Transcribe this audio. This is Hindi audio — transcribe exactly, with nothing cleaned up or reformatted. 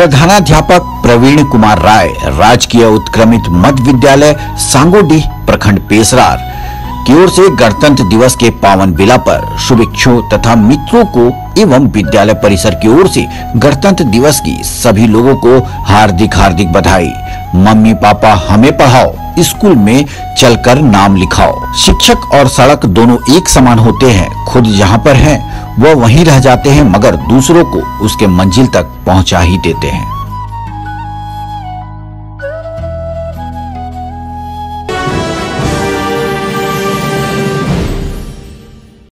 प्रधानाध्यापक प्रवीण कुमार राय, राजकीय उत्क्रमित मध्य विद्यालय सांगोड़ी प्रखंड पेशरार की ओर से गणतंत्र दिवस के पावन बिला पर शुभेच्छुओं तथा मित्रों को एवं विद्यालय परिसर की ओर से गणतंत्र दिवस की सभी लोगों को हार्दिक हार्दिक बधाई। मम्मी पापा हमें पढ़ाओ, स्कूल में चलकर नाम लिखाओ। शिक्षक और सड़क दोनों एक समान होते हैं, खुद जहाँ पर हैं वह वहीं रह जाते हैं, मगर दूसरों को उसके मंजिल तक पहुँचा ही देते हैं।